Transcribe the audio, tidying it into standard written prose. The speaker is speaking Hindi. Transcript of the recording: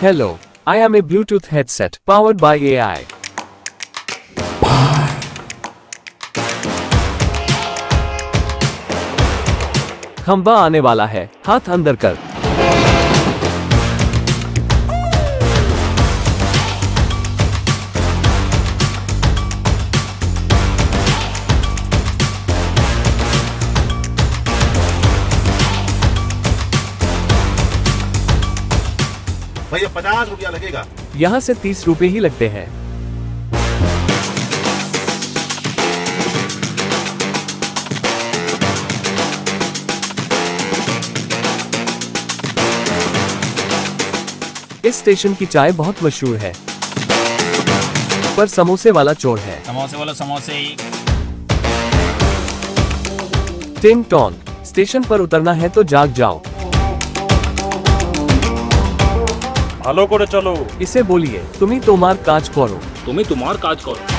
Hello, I am a Bluetooth headset powered by AI. खंबा आने वाला है, हाथ अंदर कर। भैया 50 रुपया लगेगा। यहाँ से 30 रुपये ही लगते हैं। इस स्टेशन की चाय बहुत मशहूर है, पर समोसे वाला चोर है। समोसे वाला समोसे ही। टिंग टॉन, स्टेशन पर उतरना है तो जाग जाओ। हेलो करे चलो। इसे बोलिए तुम्ही तुम्हार काज करो। तुम्ही तुम्हार काज करो।